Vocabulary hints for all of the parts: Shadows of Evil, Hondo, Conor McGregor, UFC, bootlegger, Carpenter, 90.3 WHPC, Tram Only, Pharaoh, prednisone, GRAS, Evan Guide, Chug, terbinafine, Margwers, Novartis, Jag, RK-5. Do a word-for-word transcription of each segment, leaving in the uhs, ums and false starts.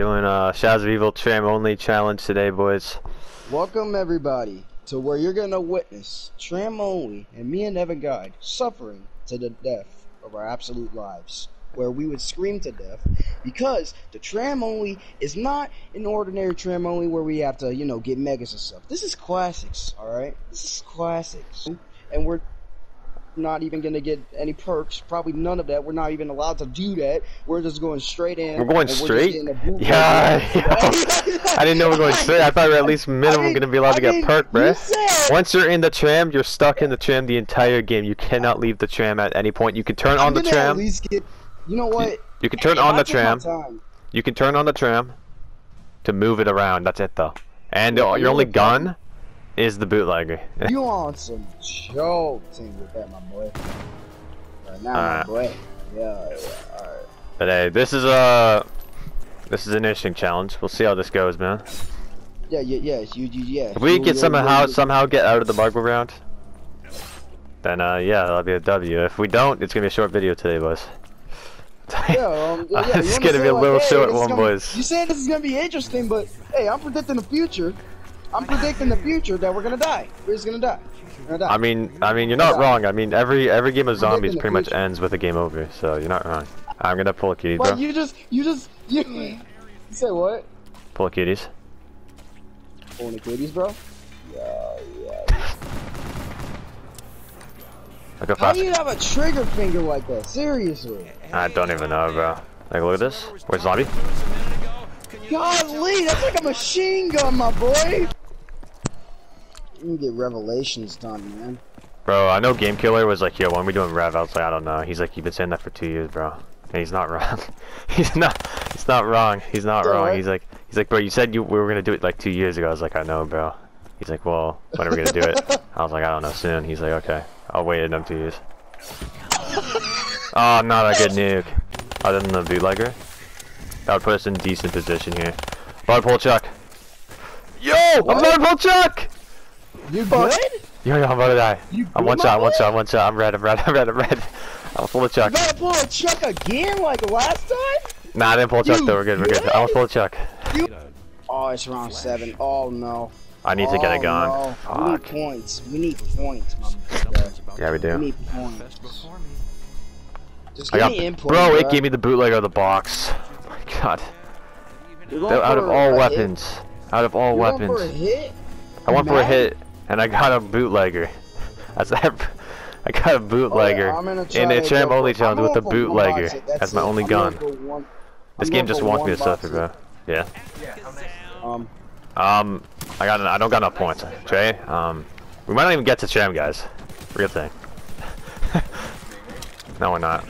Doing uh, Shadows of Evil Tram Only challenge today, boys. Welcome everybody to where you're gonna witness Tram Only and me and Evan Guide suffering to the death of our absolute lives, where we would scream to death because the Tram Only is not an ordinary Tram Only where we have to, you know, get megas and stuff. This is classics, alright? This is classics. And we're not even gonna get any perks, probably none of that. We're not even allowed to do that. We're just going straight in. We're going straight? We're yeah, I, I didn't know we were going straight. I thought we were at least minimum I mean, gonna be allowed I to mean, get perked, bruh. You Once you're in the tram, you're stuck in the tram the entire game. You cannot leave the tram at any point. You can turn I'm on the tram. At least get, you know what? You, you can turn on the tram. You can turn on the tram to move it around. That's it though. And yeah, your only gun time. Is the bootlegger. You on some jolting with that, my boy. Right now, right. my boy. Yeah, all right, all right. But hey, this is a this is an interesting challenge. We'll see how this goes, man. Yeah, yeah, yeah. You, you, yeah. If we you, get you, somehow you, somehow get out of the Margwers round, then uh, yeah, that'll be a W. If we don't, it's gonna be a short video today, boys. Yeah, um, yeah, it's gonna be a little like, hey, short one, gonna, boys. You said this is gonna be interesting, but hey, I'm predicting the future. I'm predicting the future that we're gonna die. We're just gonna die. We're gonna die. I mean, I mean, you're not wrong. I mean, every every game of zombies pretty much ends with a game over, so you're not wrong. I'm gonna pull a kitty, bro. But you just, you just, you, you say what? Pull a kitties. Pulling the kitties, bro. Yeah, yeah. yeah. I go fast. How do you have a trigger finger like that? Seriously. I don't even know, bro. Like, look at this. Where's zombie? Golly, that's like a machine gun, my boy. You can get revelations done, man. Bro, I know Game Killer was like, yo, when are we doing rev? I was like, I don't know. He's like, you've been saying that for two years, bro. And he's not wrong. he's not. He's not wrong. He's not wrong. Right? He's like, he's like, bro, you said you we were gonna do it like two years ago. I was like, I know, bro. He's like, well, when are we gonna do it? I was like, I don't know, soon. He's like, okay, I'll wait another two years. Oh, not a good nuke. Other than the bootlegger. That would put us in decent position here. Body pull Chug. Yo! What? I'm body pull Chug! You good? Yo, yo, I'm about to die. You I'm one shot, one shot, one shot. I'm red, I'm red, I'm red, I'm red. I'm full of Chug. You gotta pull a Chug again like last time? Nah, I didn't pull a Chug though. We're good, we're good. I was full of Chug. You... Oh, it's round seven. Oh no. I need oh, to get it gone. No. Fuck. We need points. We need points, my Yeah, we do. We need points. Just give got... me input. Bro, bro, it gave me the bootlegger of the box. God. Out of all weapons. Hit. Out of all You're weapons. For a hit? I went for a hit and I got a bootlegger. That's I got a bootlegger. Oh, yeah, in a tram only challenge with the bootlegger. That's, That's my only I'm gun. One, this I'm game just walked me to suffer, bro. Yeah. yeah um Um I got an, I don't got enough points. Trey, um we might not even get to tram, guys. Real thing. No, we're not.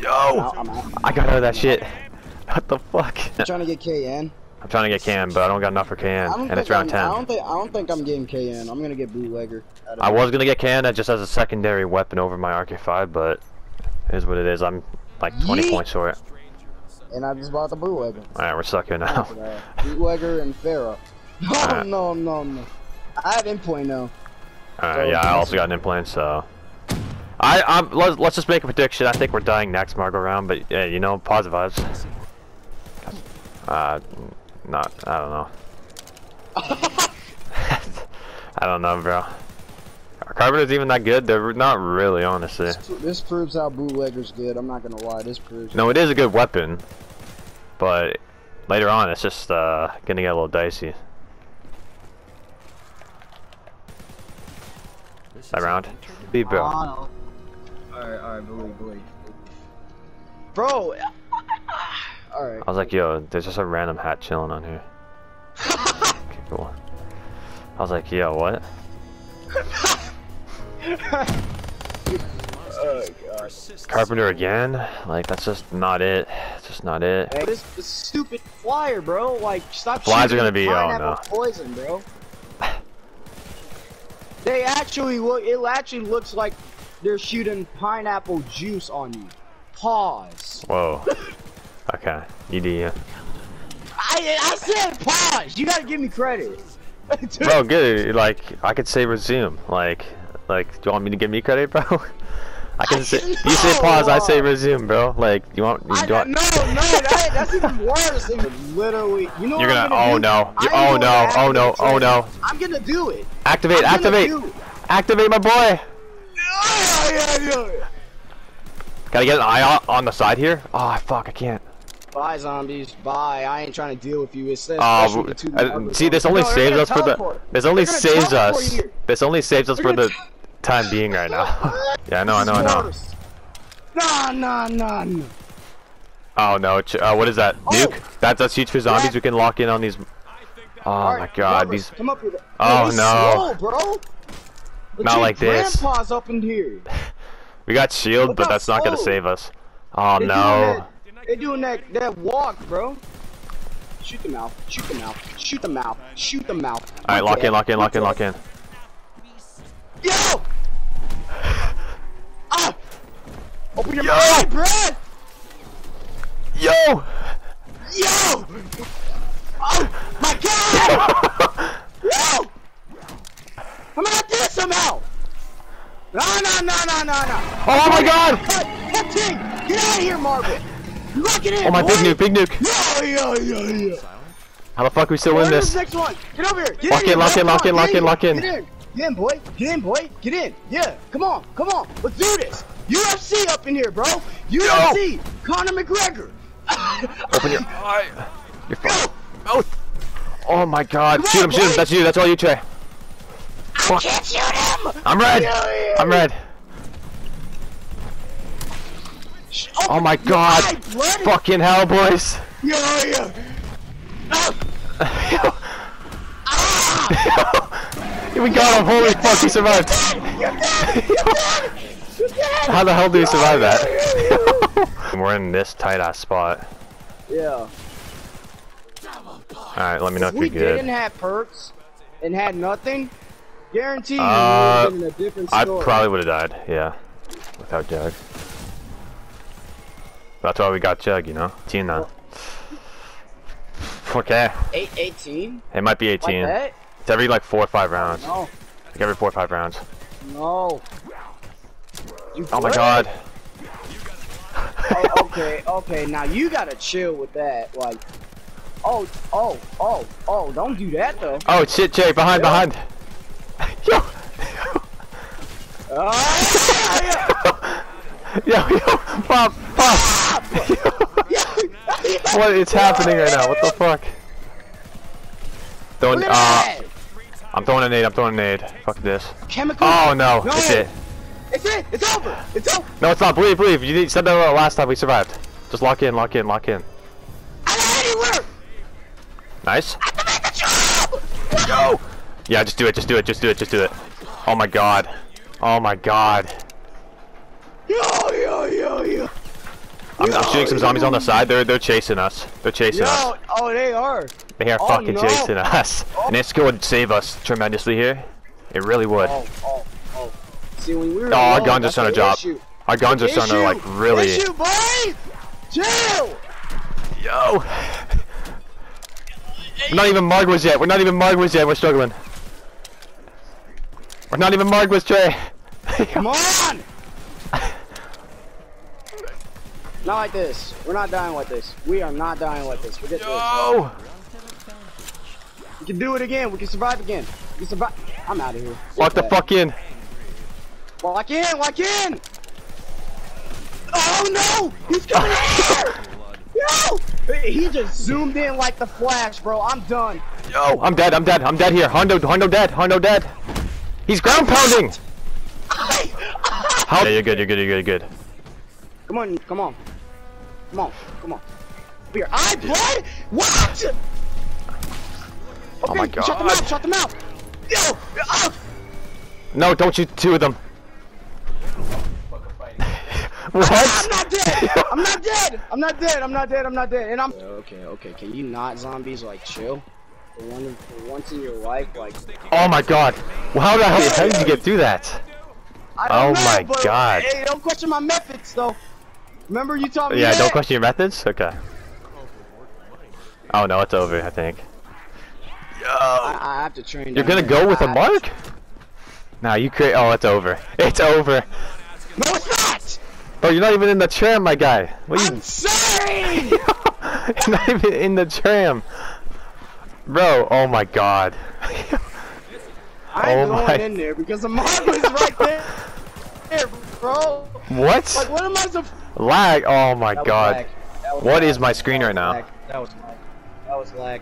Yo! I'm out, I'm out. I got out of that shit. What the fuck? I'm trying to get K N. I'm trying to get K N, but I don't got enough for K N. And it's round I'm, ten. I don't, think, I don't think I'm getting K N. I'm gonna get bootlegger. I was gonna get K N just as a secondary weapon over my R K five, but it is what it is. I'm like twenty Yeet. Points short. And I just bought the bootlegger. Alright, we're stuck here now. Bootlegger and Pharaoh. No, right. no, no, no. I have endpoint now. Alright, so, yeah, I also got an endpoint, so. I, I'm, let's, let's just make a prediction. I think we're dying next Margwers round, but yeah, you know, positive vibes. Uh, not, I don't know. I don't know, bro. Are Carpenters even that good? They're not really, honestly. This, this proves how bootlegger's good. I'm not gonna lie, this proves. No, it is a good weapon, but later on, it's just uh, gonna get a little dicey. That round, be bro. Oh, no. Alright, alright, believe, believe. Bro! Alright. I was like, yo, there's just a random hat chilling on here. Okay, cool. I was like, yo, what? Oh, God. Carpenter again? Like, that's just not it. That's just not it. Hey, this, this stupid flyer, bro. Like, stop shooting. Flies are gonna be, oh no. Poison, bro. They actually look, it actually looks like they're shooting pineapple juice on you. Pause. Whoa. Okay. You do you. I, I said pause. You gotta give me credit. Bro, good. Like, I could say resume. Like, like, do you want me to give me credit, bro? I can I say know. You say pause, I say resume, bro. Like you want you I, don't No, no, that, that's even worse. Even literally, you know. You're gonna, gonna oh do? no. You're, oh no, oh no, oh no. I'm gonna do it. Activate, I'm activate, activate my boy. Oh, yeah, yeah. Gotta get an eye on, on the side here. Oh fuck, I can't. Bye zombies, bye. I ain't trying to deal with you. It says uh, I, see, this only no, saves us teleport. for the. This only saves us. Here. This only saves us they're for the time being right now. Yeah, I know, I know, I know. Nah, nah, nah, nah. Oh no! Uh, what is that? Nuke? Oh. That's us huge for zombies. Yeah. We can lock in on these. Oh right, my god, Roberts, these. Come up here. Oh no! Slow, bro. But not like this. Grandpa's up in here. We got shield, but that's slow. not gonna save us. Oh they no. They're doing that, that walk, bro. Shoot them out. Shoot them out. Shoot them out. Shoot them out. Alright, lock in, lock in, lock in, lock in. Yo! Ah! Open your mouth, Brad! Yo! Yo! Oh my god! Yo! I'm out there somehow! No, no, no, no, no, no! Oh my god! Cut! Get out of here, Marvin! Lock it in, oh my boy. Big nuke, big nuke! Yeah, yeah, yeah, yeah. How the fuck are we still in this? Next one. Get over here. Get lock, in, in, lock, in, lock in, lock in, lock in, lock in, lock in. Get in, boy. Get in, boy. Get in. Yeah, come on, come on. Let's do this. U F C up in here, bro. U F C. Yo. Conor McGregor. Open your eye. Your fucking mouth. Oh my god. Shoot him, shoot him. That's you. That's all you, Trey. I can't shoot him. I'm red. I'm red. Oh, oh my god! Fucking hell, boys! Yo, yo! Ah. Yo. We got him! Holy You're fuck, dead. he survived! You're dead. You're dead. You're dead. How the hell do you survive that? We're in this tight ass spot. Yeah. Alright, let me know if, if you're good. If we didn't have perks and had nothing, guarantee you uh, we would have been in a different story. I probably would have died, yeah. Without Jag. That's why we got Chug, you know? eighteen now. Okay. eighteen? It might be eighteen. Like it's every like four or five rounds. No. Like every four or five rounds. No. You oh my god. Oh, okay, okay. Now you gotta chill with that. Like. Oh, oh, oh, oh. Don't do that though. Oh shit, Jay. Behind, yeah. behind. Yo. Oh, yeah, yeah. Yo, yo. Pop, pop. What is happening right now? What the fuck? Throwing, uh, I'm throwing a nade. I'm throwing a nade. Fuck this. Chemical. Oh no! no it's it. It's it. It's over. It's over. No, it's not. Believe, believe. You said that last time. We survived. Just lock in. Lock in. Lock in. I don't anywhere. Nice. Activate the Go. Yeah, just do it. Just do it. Just do it. Just do it. Oh my god. Oh my god. Yo yo yo yo. I'm, I'm shooting some zombies on the side. They're they're chasing us. They're chasing Yo, us. Oh, they are. They are oh, fucking no. chasing us. Oh. And this would save us tremendously here. It really would. Oh, oh, oh. See, when we were oh our guns are starting to drop. Issue. Our guns that's are starting to like really. Issue, boy! Chill! Yo. We're not even Margwers yet. We're not even Margwers yet. We're struggling. We're not even Margwers, Trey. Come on! Not like this. We're not dying like this. We are not dying like this. We get Yo! this. We can do it again. We can survive again. We can survive. I'm out of here. Lock the fuck in. Lock in. Lock in. Oh no! He's coming out! Yo! He just zoomed in like the Flash, bro. I'm done. Yo! I'm dead. I'm dead. I'm dead here. Hondo. Hondo dead. Hondo dead. He's ground pounding. How? Yeah, you're good. You're good. You're good. You're good. Come on, come on. Come on, come on. We're I blood? What? Okay, oh my god. Shut them out, shut them out. Yo! Oh. No, don't shoot two of them. What? I'm not dead! I'm not dead! I'm not dead, I'm not dead, I'm not dead, and I'm Okay, okay, can you not zombies like chill? For, one, for once in your life, like oh my god. Well, how the hell how did you get through that? Oh know, my but, god. Hey, don't question my methods though. Remember you taught me Yeah, that? don't question your methods? Okay. Oh no, it's over, I think. Yo! I, I have to train You're gonna go with I a mark? To... Nah, you create- oh, it's over. It's over! No, it's not! Bro, you're not even in the tram, my guy. What I'm you... sorry! You're not even in the tram. Bro, oh my god. I'm oh going my... in there because the mark was right there. There, bro. What? Like, what am I supposed to... Lag? Oh my god. What lag. is my screen right now? That was lag. That was lag.